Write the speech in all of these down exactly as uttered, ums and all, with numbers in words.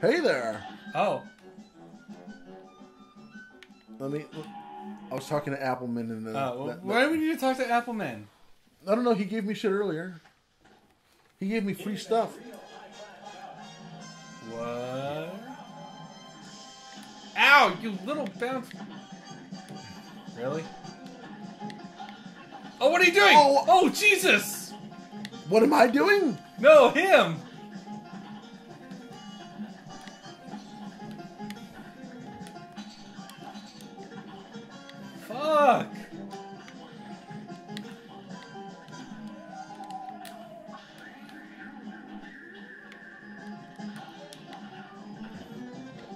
Hey there. Oh. Let me. I was talking to Appleman and then. Uh, well, why do we need to talk to Appleman? I don't know. He gave me shit earlier. He gave me free stuff. What? Ow! You little bounce. Really? Oh, what are you doing? Oh, oh, Jesus! What am I doing? No, him! Fuck!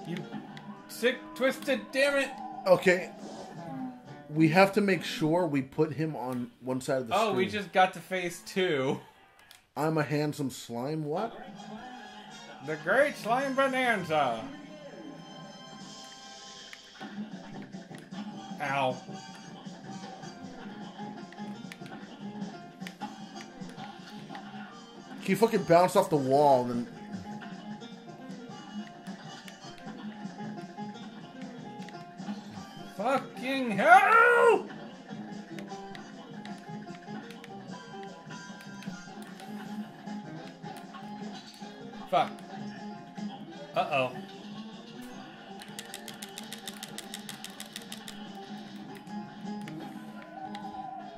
You sick, twisted, damn it! Okay. We have to make sure we put him on one side of the screen. Oh, we just got to phase two. I'm a handsome slime what? The Great Slime Bonanza. Ow. He fucking bounced off the wall and... Fucking hell! Fuck. Uh-oh.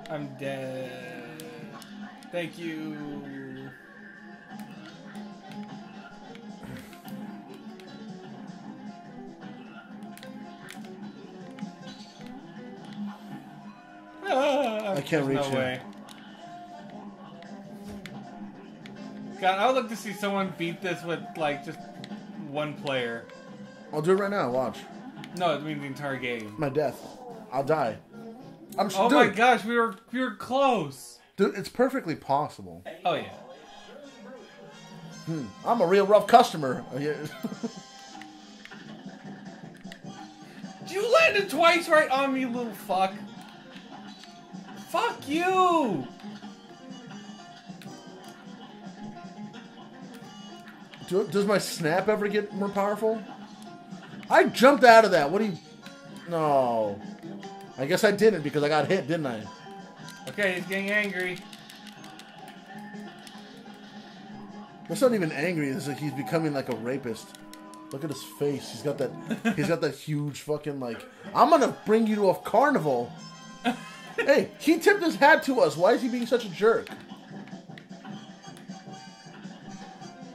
I'm dead. Thank you. I can't There's reach no him. God, I would like to see someone beat this with, like, just one player. I'll do it right now. Watch. No, it means the entire game. My death. I'll die. I'm oh, dude, my gosh. We were, we were close. Dude, it's perfectly possible. Oh, yeah. Hmm. I'm a real rough customer. You landed twice right on me, little fuck. Fuck you! Do, does my snap ever get more powerful? I jumped out of that. What do you... No. I guess I didn't because I got hit, didn't I? Okay, he's getting angry. That's not even angry. It's like he's becoming like a rapist. Look at his face. He's got that... he's got that huge fucking like... I'm gonna bring you to a carnival. Hey, he tipped his hat to us. Why is he being such a jerk?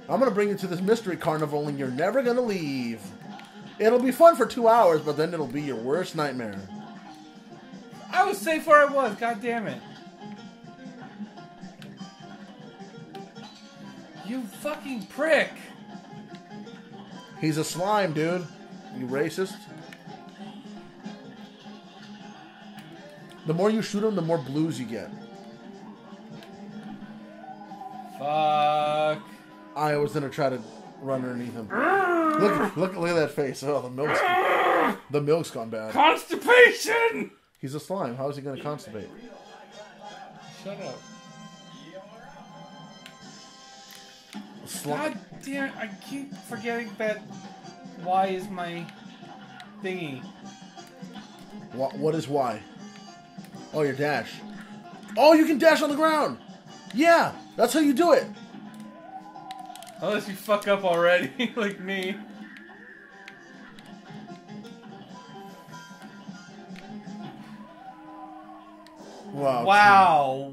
I'm going to bring you to this mystery carnival and you're never going to leave. It'll be fun for two hours, but then it'll be your worst nightmare. I was safe where I was. God damn it. You fucking prick. He's a slime, dude. You racist. The more you shoot him, the more blues you get. Fuck. I was gonna try to run underneath him. Look, look, look at that face. Oh, the milk's, the milk's gone bad. Constipation! He's a slime. How is he gonna constipate? Shut up. Slime. God damn it, I keep forgetting that. Why is my thingy? What, what is why? Oh, your dash. Oh, you can dash on the ground. Yeah, that's how you do it. Unless you fuck up already, like me. Wow. Wow.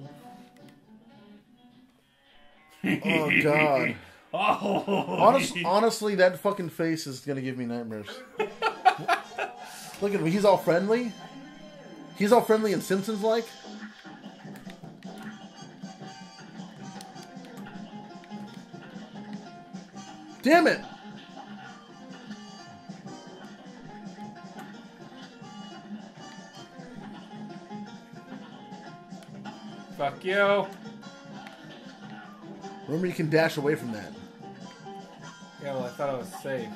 Oh, God. Oh. Honest, honestly, that fucking face is going to give me nightmares. Look at him. He's all friendly. He's all friendly and Simpsons-like. Damn it! Fuck you. Remember, you can dash away from that. Yeah, well, I thought I was safe.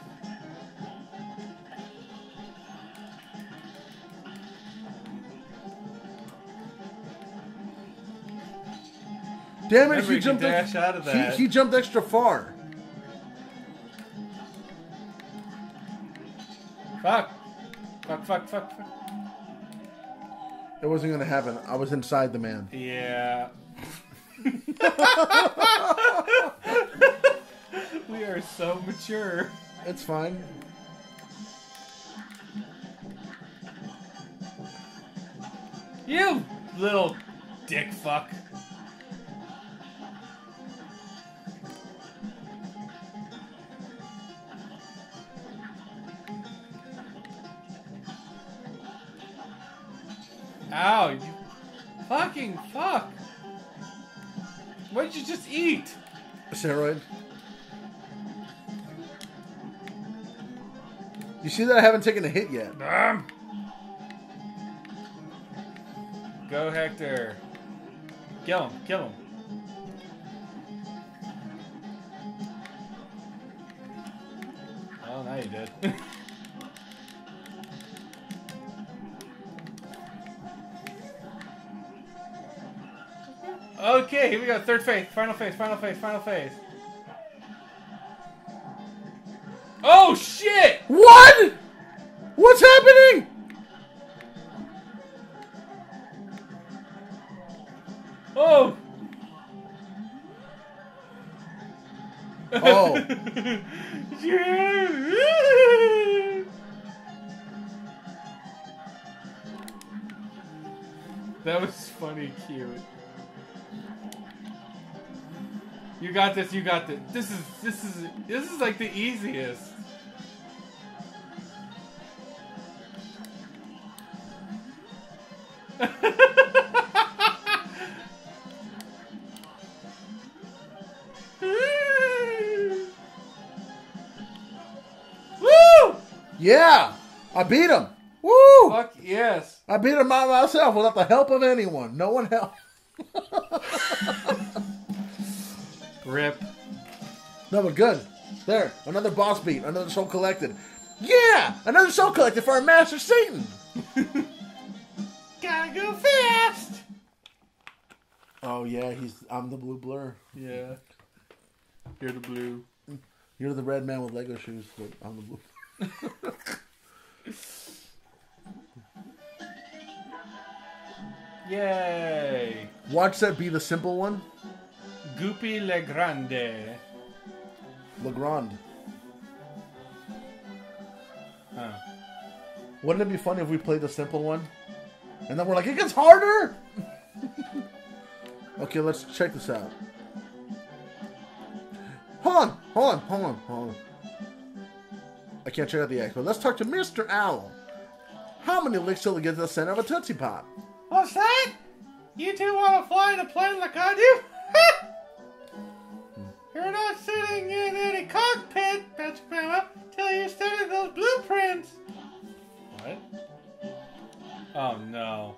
Damn it! He jumped, dash out of that. He, he jumped extra far. Fuck. Fuck, fuck, fuck, fuck. It wasn't going to happen. I was inside the man. Yeah. We are so mature. It's fine. You little dick fuck. Ow, you fucking fuck. What did you just eat? A steroid. You see that I haven't taken a hit yet. Um. Go, Hector. Kill him. Kill him. Oh, now you did. Okay, here we go. Third phase. Final phase. Final phase. Final phase. Oh, shit! What? What's happening? Oh. Oh. That was funny, cute. You got this, you got this. This is, this is, this is like the easiest. Woo! Yeah! I beat him! Woo! Fuck yes. I beat him by myself without the help of anyone. No one helped. Rip. No, but good. There, another boss beat, another soul collected. Yeah, another soul collected for our master Satan. Gotta go fast. Oh yeah, he's. I'm the blue blur. Yeah. You're the blue. You're the red man with Lego shoes, but I'm the blue. Yay! Watch that be the simple one. Goopy le Grande. Le Grande. Huh. Wouldn't it be funny if we played the simple one? And then we're like, it gets harder! Okay, let's check this out. Hold on, hold on, hold on, hold on. I can't check out the echo. Let's talk to Mister Owl. How many licks till we get to the center of a Tootsie Pop? What's that? You two want to fly in a plane like I do? You're not sitting in any cockpit, Betsy Grandma, till you study those blueprints. What? Oh no.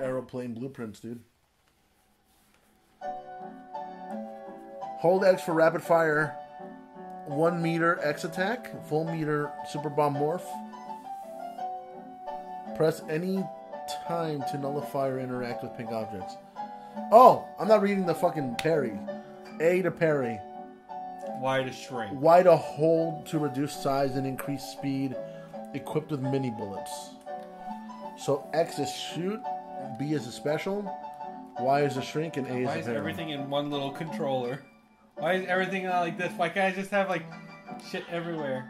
Aeroplane blueprints, dude. Hold X for rapid fire. One meter X attack. Full meter super bomb morph. Press any time to nullify or interact with pink objects. Oh, I'm not reading the fucking parry. A to parry. Y to shrink. Y to hold to reduce size and increase speed. Equipped with mini bullets. So X is shoot, B is a special, Y is a shrink, and A is a parry. Why is everything in one little controller? Why is everything not like this? Why can't I just have like shit everywhere?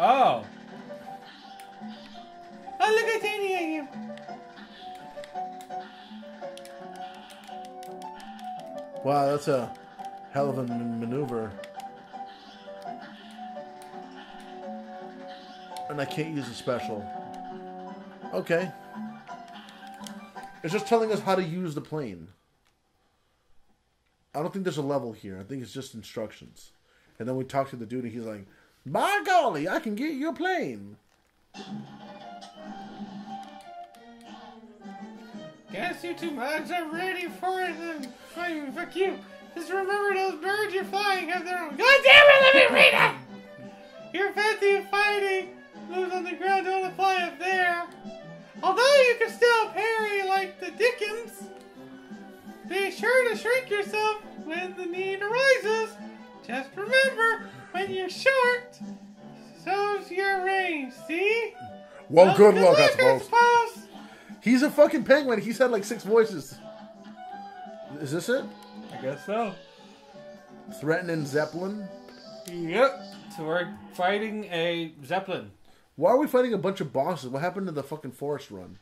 Oh. Oh, look at any of you. Wow, that's a hell of a maneuver. And I can't use a special. Okay. It's just telling us how to use the plane. I don't think there's a level here. I think it's just instructions. And then we talk to the dude and he's like, by golly, I can get you a plane. Guess you two mugs are ready for it. Fine, fuck you. Just remember those birds you're flying have their own. God damn it, let me read them! Your fancy fighting moves on the ground, don't apply up there. Although you can still parry like the Dickens, be sure to shrink yourself when the need arises. Just remember, when you're short, so's your range, see? Well, well good, good luck, luck, I suppose. I suppose. He's a fucking penguin. He's had like six voices. Is this it? I guess so. Threatening Zeppelin? Yep. So we're fighting a Zeppelin. Why are we fighting a bunch of bosses? What happened to the fucking forest run?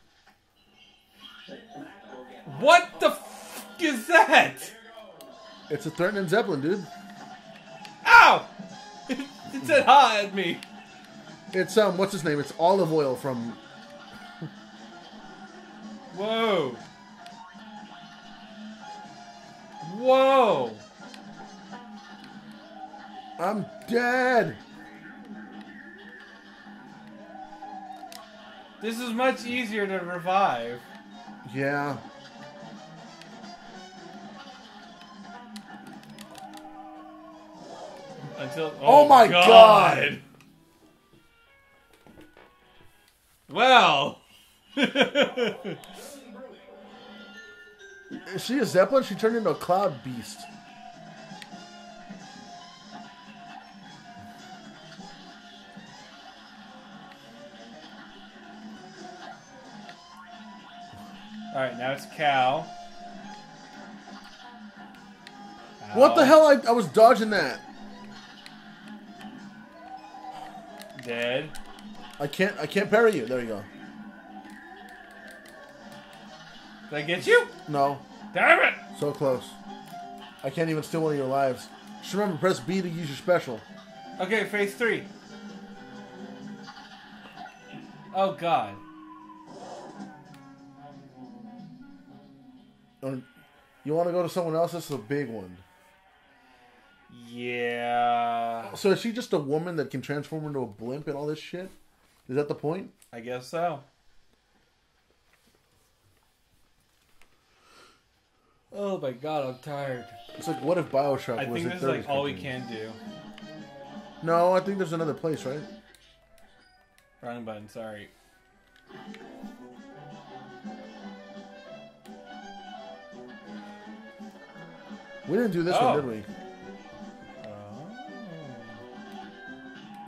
What the f*** is that? It's a threatening Zeppelin, dude. Ow! It said ha at me. It's, um, what's his name? It's olive oil from... Whoa. Whoa. I'm dead. This is much easier to revive. Yeah. Until Oh, oh my god. god. Well. Is she a Zeppelin? She turned into a cloud beast. Alright, now it's cow. Ow. What the hell? I, I was dodging that. Dead. I can't I can't parry you. There you go. Did I get you? No. Damn it! So close. I can't even steal one of your lives. Just remember, press B to use your special. Okay, phase three. Oh, God. You want to go to someone else? That's the big one. Yeah. So is she just a woman that can transform into a blimp and all this shit? Is that the point? I guess so. Oh my god, I'm tired. It's like, what if Bioshock I was I think this is like all we can do. No, I think there's another place, right? Wrong button, sorry. We didn't do this oh. one, did we? Oh.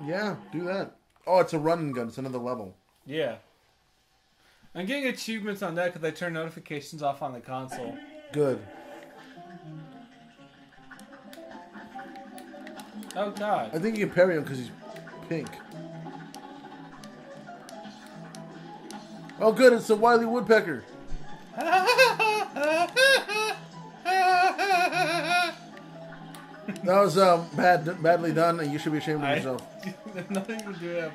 Yeah, do that. Oh, it's a run and gun. It's another level. Yeah. I'm getting achievements on that because I turned notifications off on the console. Good. Oh god. I think you can parry him because he's pink. Oh good, it's the Woolly Woodpecker. That was um, bad, badly done and you should be ashamed of I, yourself. There's nothing to do with that.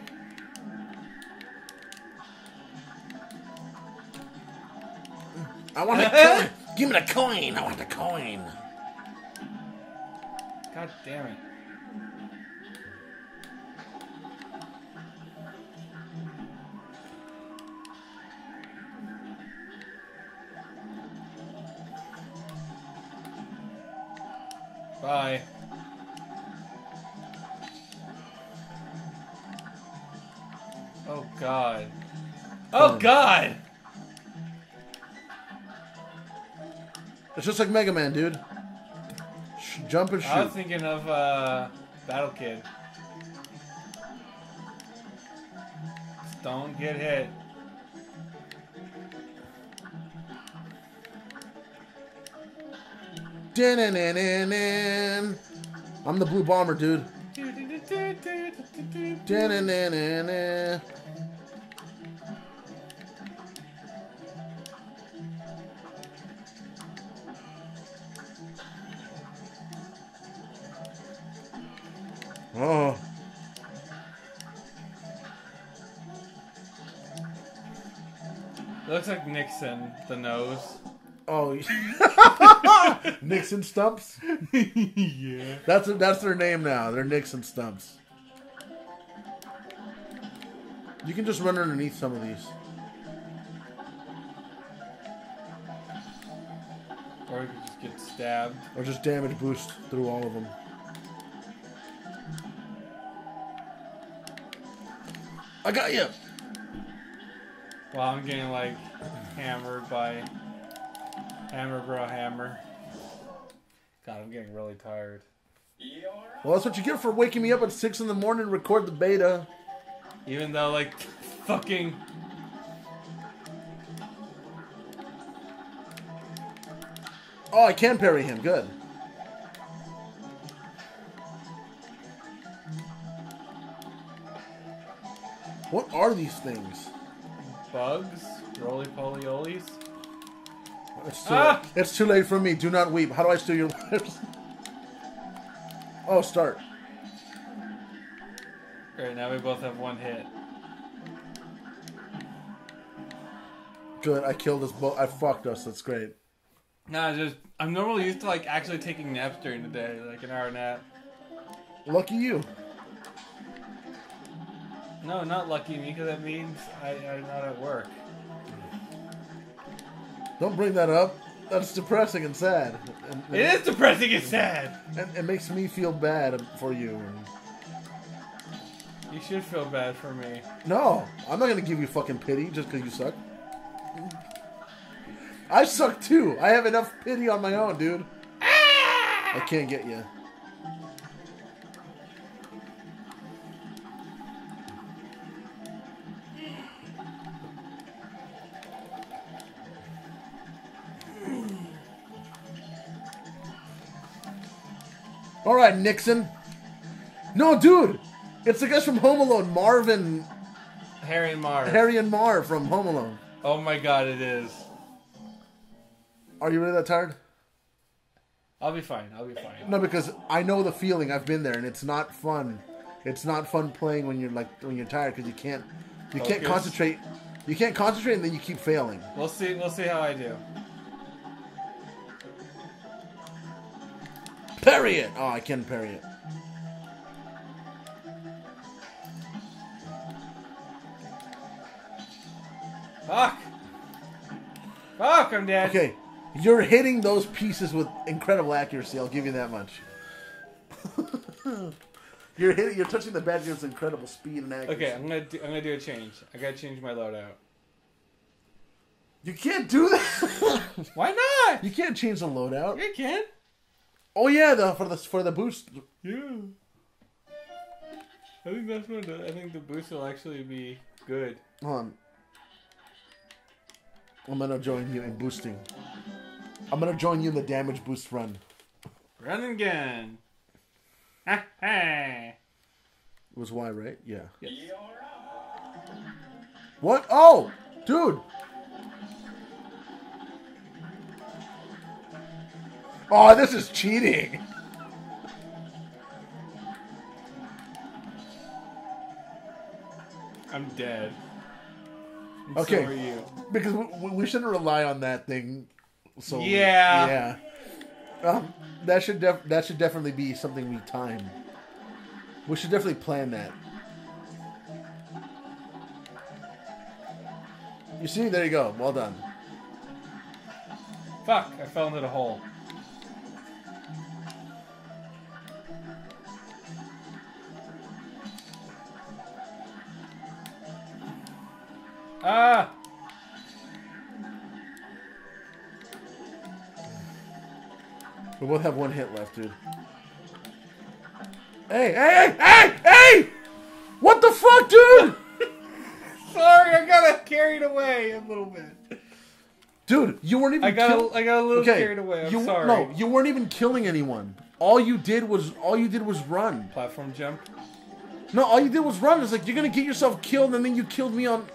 I want to kill him. Give me the coin! I want the coin! God damn it. Bye. Oh god. Oh god! It's just like Mega Man, dude. Sh jump and shoot. I was thinking of uh, Battle Kid. Just don't get hit. Din -din -din -din -din. I'm the Blue Bomber, dude. Din -din -din -din. Oh. It looks like Nixon, the nose. Oh, Nixon Stumps? Yeah. That's a, that's their name now. They're Nixon Stumps. You can just run underneath some of these. Or you can just get stabbed. Or just damage boost through all of them. I got you! Well, I'm getting, like, hammered by Hammer Bro Hammer. God, I'm getting really tired. Well, that's what you get for waking me up at six in the morning to record the beta. Even though, like, fucking... Oh, I can parry him. Good. What are these things? Bugs? Roly poly olies? It's too, ah! late. It's too late for me. Do not weep. How do I steal your lips? Oh, start. Great, now we both have one hit. Good, I killed us both. I fucked us. That's great. Nah, just I'm normally used to like actually taking naps during the day, like an hour nap. Lucky you. No, not lucky me, because that means I, I'm not at work. Don't bring that up. That's depressing and sad. And, and it is depressing and sad. And it makes me feel bad for you. You should feel bad for me. No, I'm not gonna give you fucking pity just because you suck. I suck too. I have enough pity on my own, dude. Ah! I can't get you. All right, Nixon. No, dude. It's the guys from Home Alone, Marvin. Harry and Marv. Harry and Marv from Home Alone. Oh my God, it is. Are you really that tired? I'll be fine. I'll be fine. No, because I know the feeling. I've been there, and it's not fun. It's not fun playing when you're like when you're tired because you can't you Focus. can't concentrate. You can't concentrate, and then you keep failing. We'll see. We'll see how I do. Parry it! Oh, I can parry it. Fuck! Fuck, I'm dead. Okay, you're hitting those pieces with incredible accuracy, I'll give you that much. You're hitting, you're touching the badge with incredible speed and accuracy. Okay, I'm gonna do, I'm gonna do a change. I gotta change my loadout. You can't do that! Why not? You can't change the loadout. You can. Oh yeah, the for the for the boost. Yeah. I think that's what I think the boost will actually be good. Hold on. I'm gonna join you in boosting. I'm gonna join you in the damage boost run. Run and gun. Ha ha. It was Y, right? Yeah. Yes. What? Oh, dude. Oh, this is cheating. I'm dead. And okay. So are you. Because we, we shouldn't rely on that thing. So yeah. Yeah. Um, that should def that should definitely be something we time. We should definitely plan that. You see, there you go. Well done. Fuck! I fell into the hole. Ah! We both have one hit left, dude. Hey, hey, hey, hey, hey! What the fuck, dude? Sorry, I got carried away a little bit. Dude, you weren't even. I got. Kill I got a little okay. carried away. I'm you, sorry. No, you weren't even killing anyone. All you did was all you did was run. Platform jump. No, all you did was run. It's like you're gonna get yourself killed, and then you killed me on.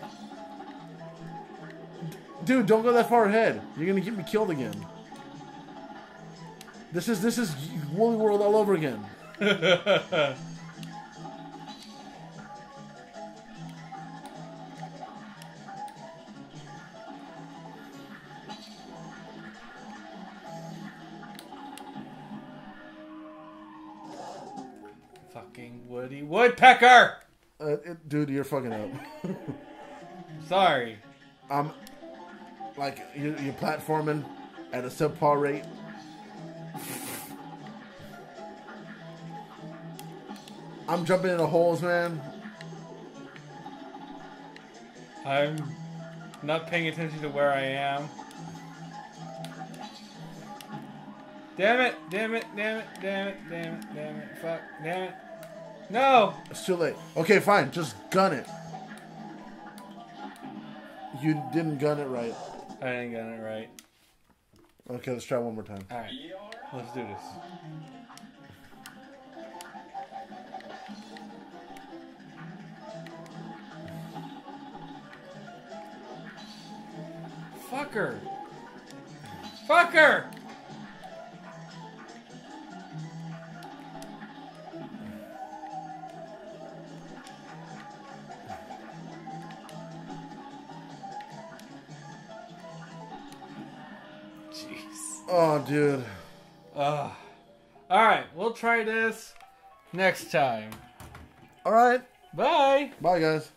Dude, don't go that far ahead. You're gonna get me killed again. This is this is Woolly World all over again. Fucking Woody Woodpecker! Uh, it, dude, you're fucking up. Sorry. I'm. Like, you're, you're platforming at a subpar rate. I'm jumping into holes, man. I'm not paying attention to where I am. Damn it, damn it, damn it, damn it, damn it, damn it, fuck, damn it. No! It's too late. Okay, fine, just gun it. You didn't gun it right. I didn't gun it right. Okay, let's try one more time. Alright, let's do this. Fucker! Fucker! Oh, dude. Uh, Alright, we'll try this next time. Alright. Bye. Bye, guys.